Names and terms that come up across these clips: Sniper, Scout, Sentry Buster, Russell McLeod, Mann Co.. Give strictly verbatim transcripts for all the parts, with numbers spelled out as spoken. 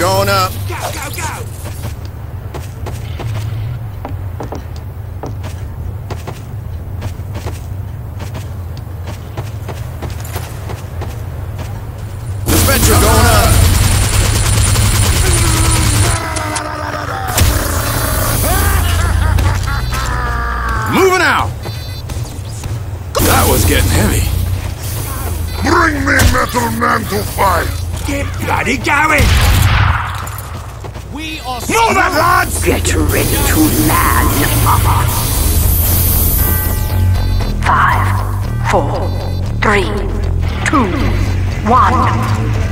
Going up. Go, go, go. Dispatcher going up. Moving out. That was getting heavy. Bring me Metal Man to fight. Get bloody going! We are move it, lads! Get ready to land. Five, four, three, two, one.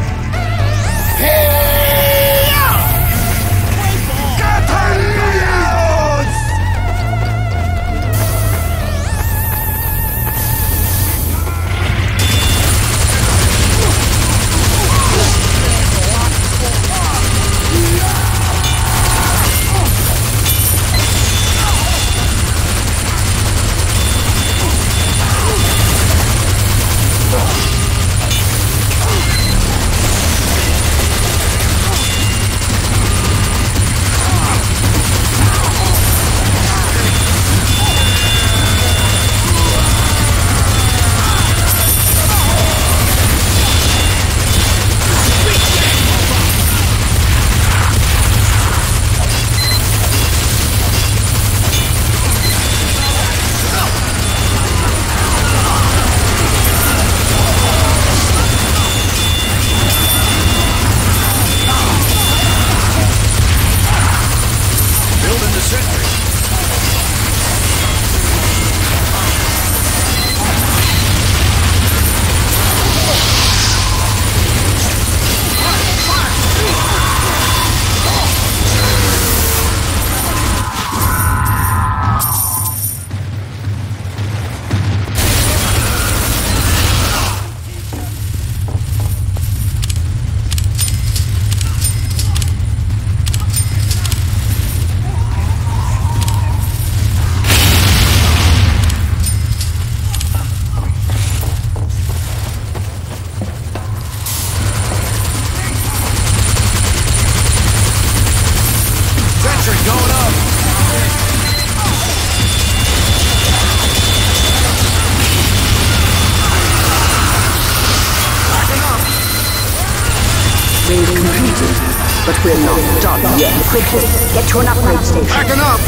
We're not done yet. Quickly, get to an upgrade station. Packing up!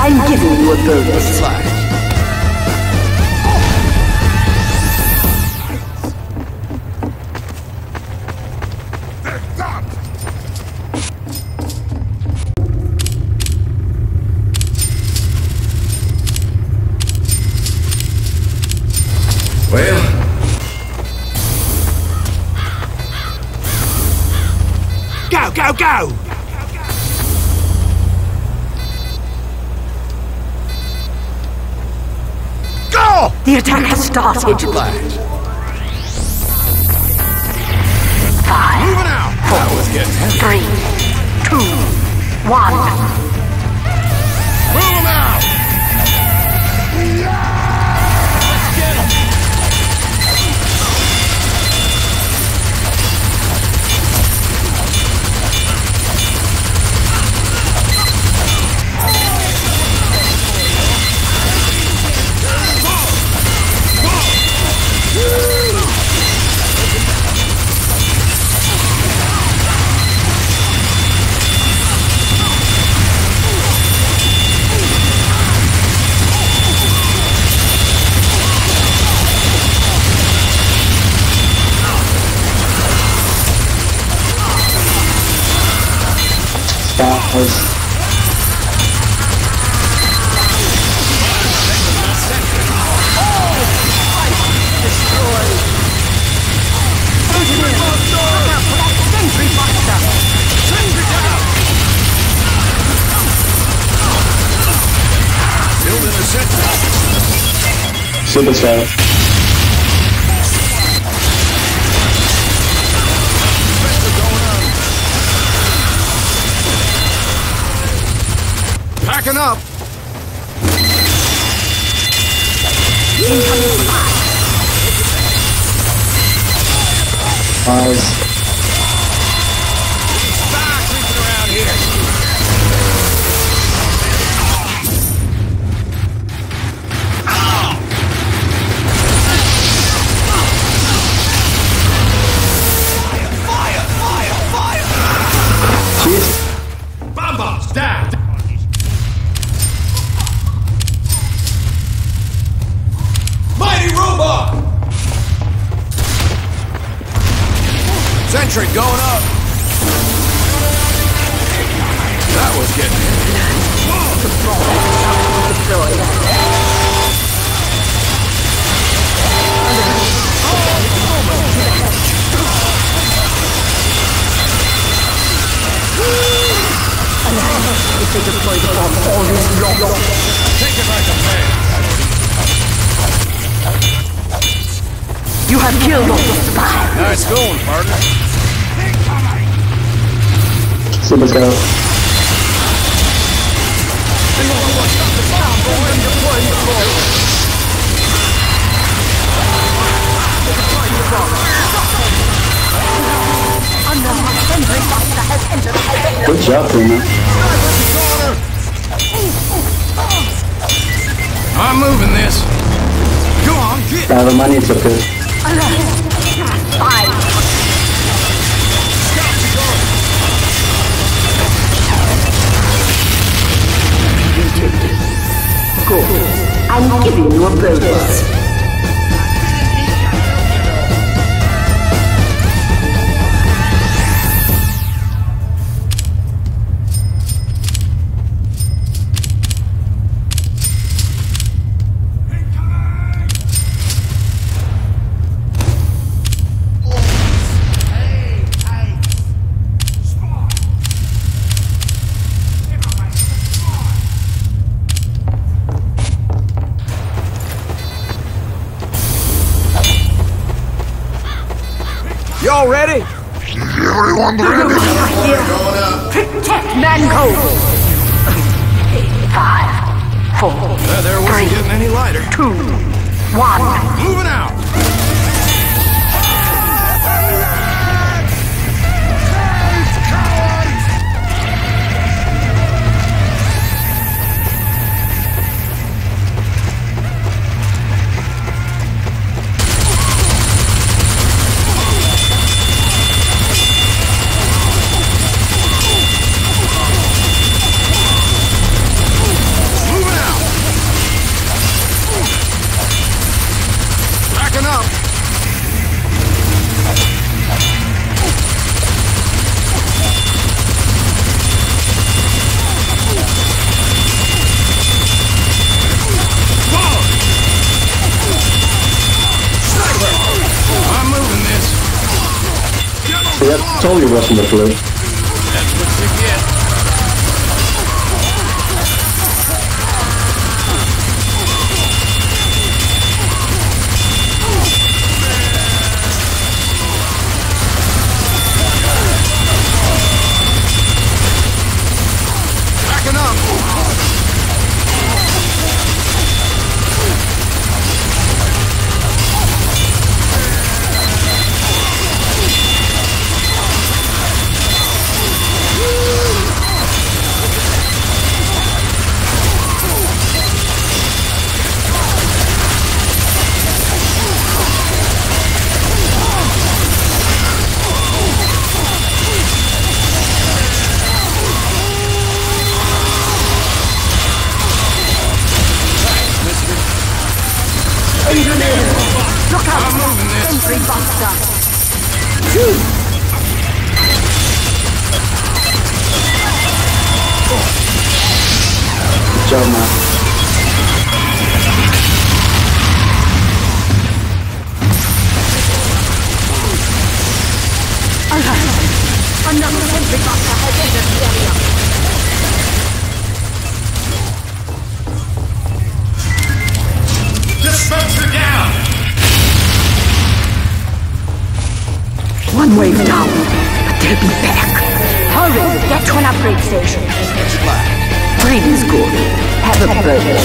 I'm giving you a bonus. Well... Go, go! Go! The attack has started. Flash. Five. Moving out. Four, that was getting heavy. Three, two, one. Move them out! Let's get them! That was... Super strong. Packing up. Nice. Sentry going up. That was getting if they deploy the bomb, all is lost. Take it like a man. You have killed all the spies. Nice going, partner. Super scout. They want to watch out the bomb, but when deploying the bomb. They're deploying the bomb. Under my Sentry Buster has entered the good job, partner. I'm moving this. Go on, get it. Now the money's up there. Fine. Stop the guard. Good. I'm giving you a bonus. Y'all ready? Is everyone ready? Protect Mann Co. Five, four, uh, there wasn't three, getting any lighter. Two, one. Moving out. Yep, totally Russell McLeod. That's what you get. Backing up. Look out! I'm moving this. Sentry Buster. Two. Good job, man. Alright. Another Sentry Buster has entered the area. Dispenser down! One wave down, but they'll be back. Hurry, get to an upgrade station. Brain is good. Have a burger.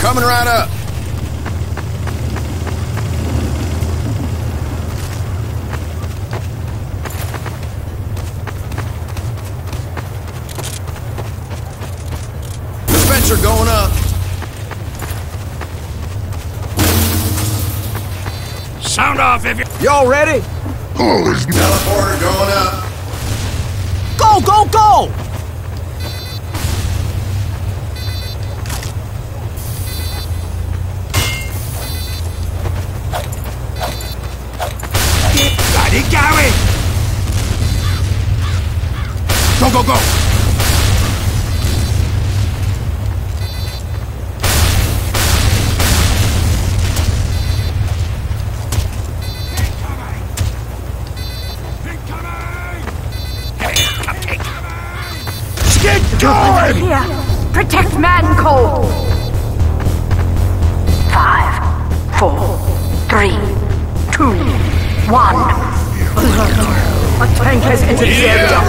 Coming right up. are going up. Sound off if you... Y'all ready? Oh, it's... Teleporter going up. Go, go, go! Got it, got it! Go, go, go! Here, protect Mann Co. Five, four, three, two, one. A tank has entered the area.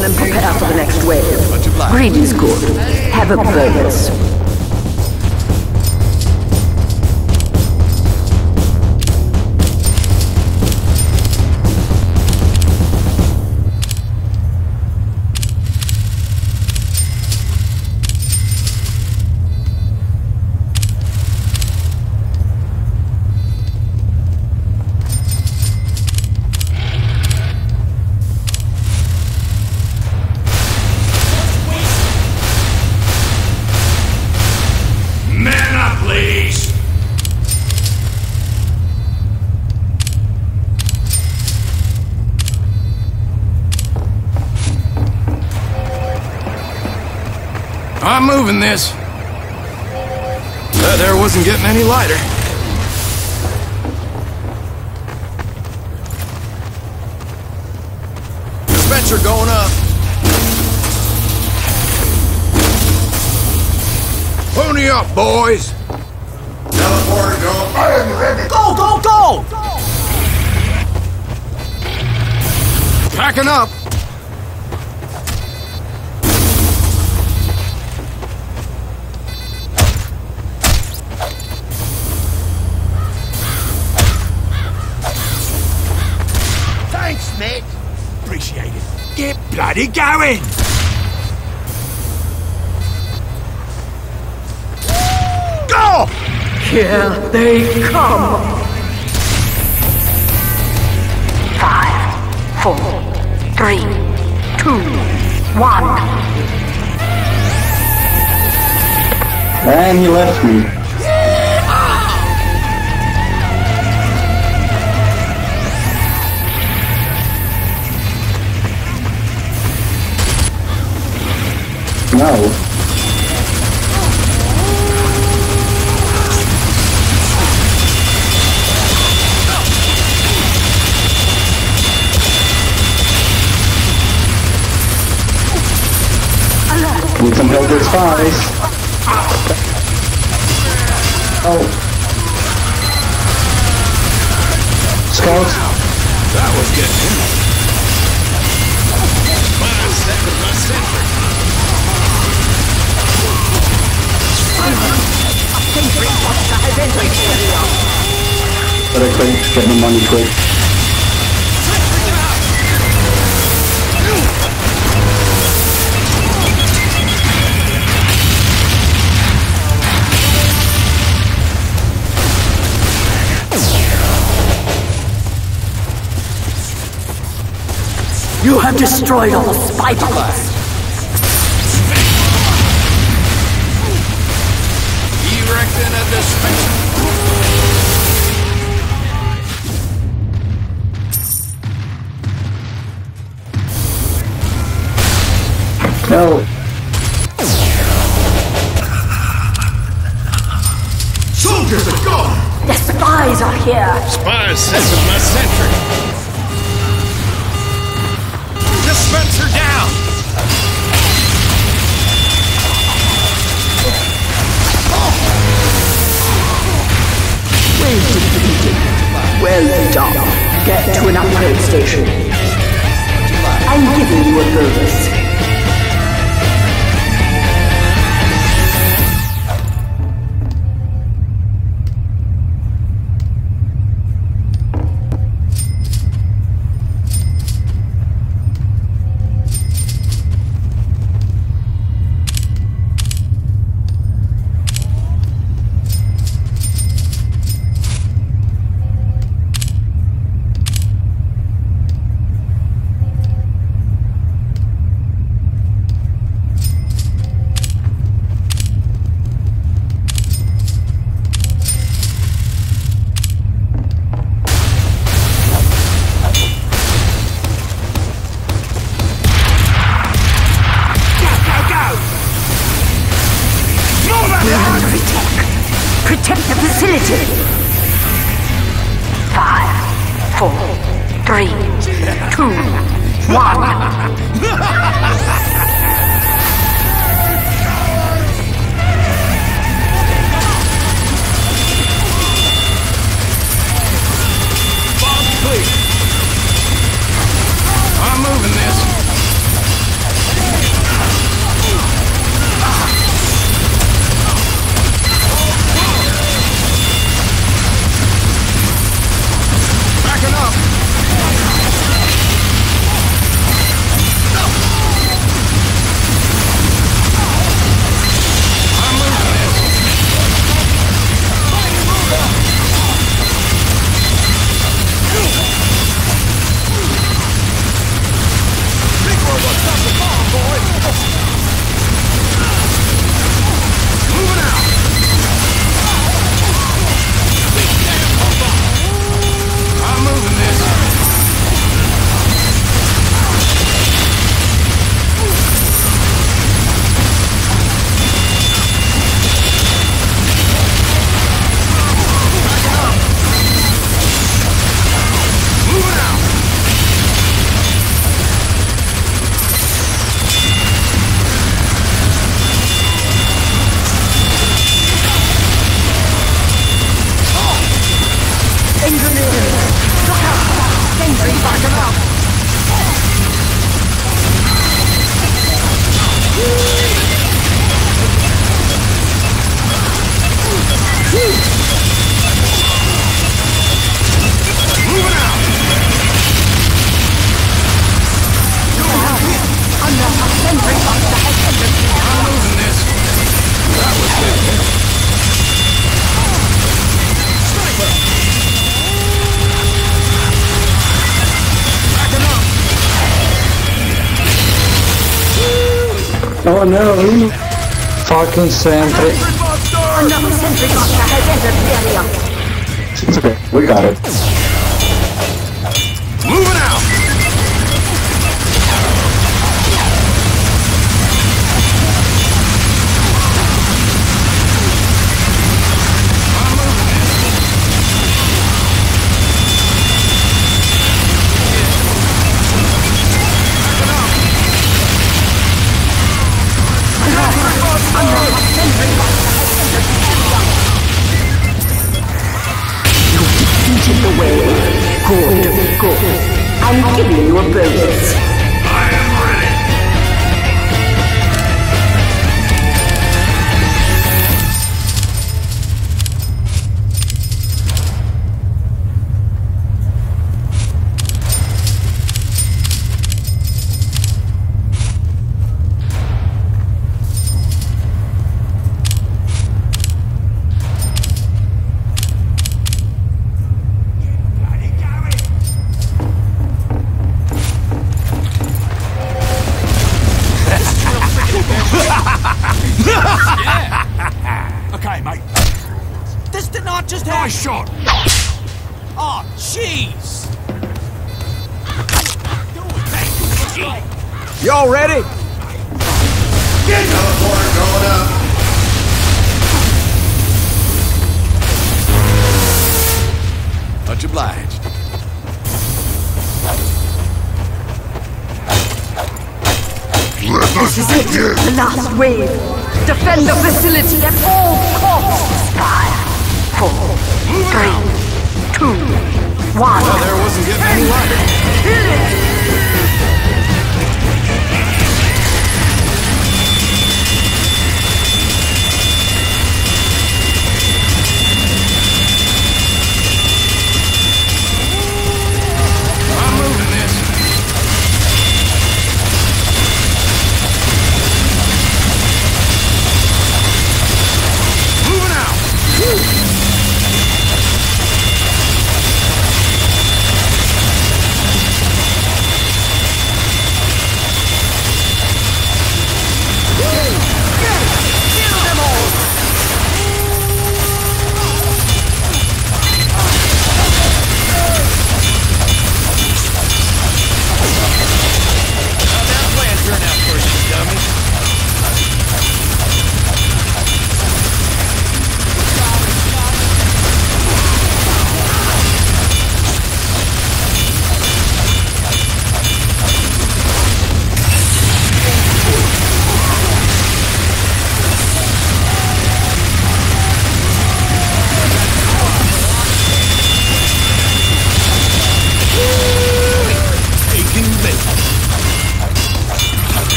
And prepare for the next wave. Greed is good. Have a bonus. I'm moving this. That air wasn't getting any lighter. Dispenser going up. Pony up, boys. Teleporter going. I am ready. Go, go, go! Go. Packing up. Bloody going! Go! Here they come! Five, four, three, two, one. And he left me. No. Need some help with spies. Oh. Scouts. That was good. Better quick, get the money quick. You have destroyed all the spy bullets! Erecting a dispenser! No! Soldiers are gone! The spies are here! Spies sent with my sentry! Dispenser down! Well defeated. Well done. Get to an upgrade station. I'm giving you a bonus. Oh no! Fucking sentry! Another sentry buster has entered the area. It's okay, we got it. Moving out! my shot! Oh, jeez! Y'all ready? Get teleporter going up! Much obliged. Let us this is begin. It, the last wave. Defend the facility at all costs. Five, four, three, two, one. Well, there wasn't getting any lighter. Kill it!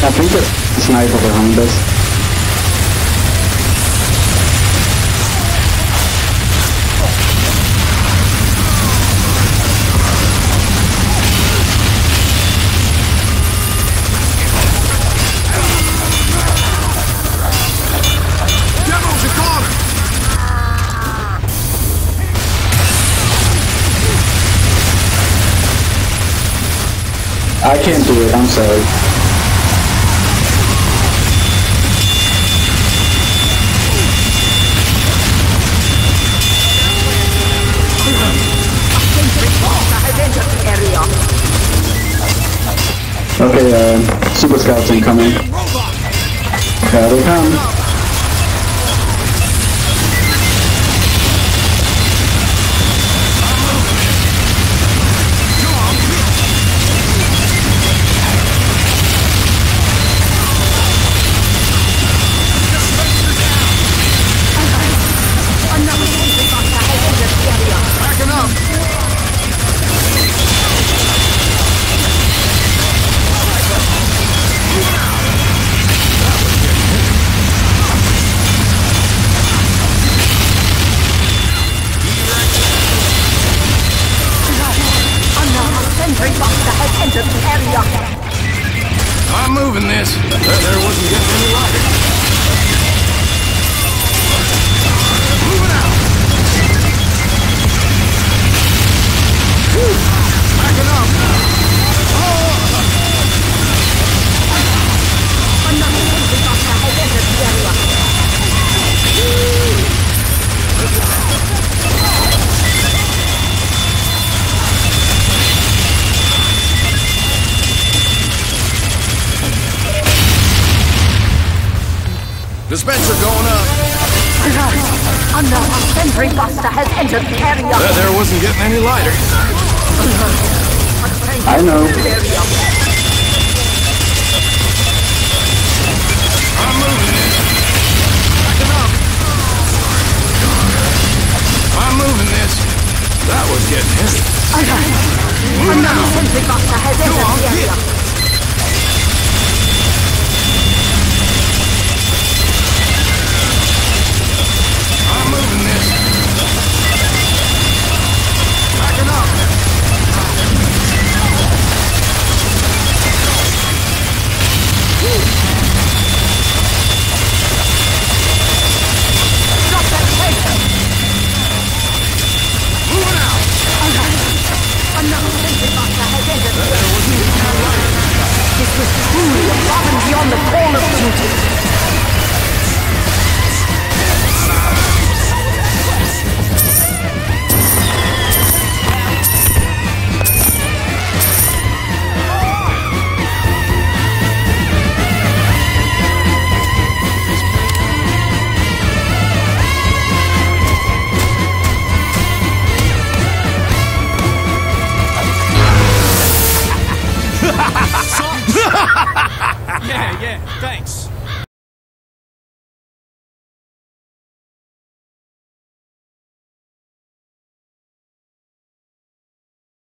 I think there's a sniper behind us. Devils are gone! I can't do it, I'm sorry. Okay, uh, Super Scouts incoming. Here they come. Backing up! I'm moving this. There, there wasn't getting any lighter. Moving out. Woo. Backing up. Oh. Another engine buster has entered the area. Woo. Dispenser going up. Oh, no. Sentry Buster has entered the area. There, there wasn't getting any lighter. I know. I'm moving this. Backing up. I'm moving this. That was getting heavy. Oh, no. Move now. Sentry Buster has entered on, the area. Get. Backing up! was truly above and beyond the call of duty. Yeah, yeah, thanks.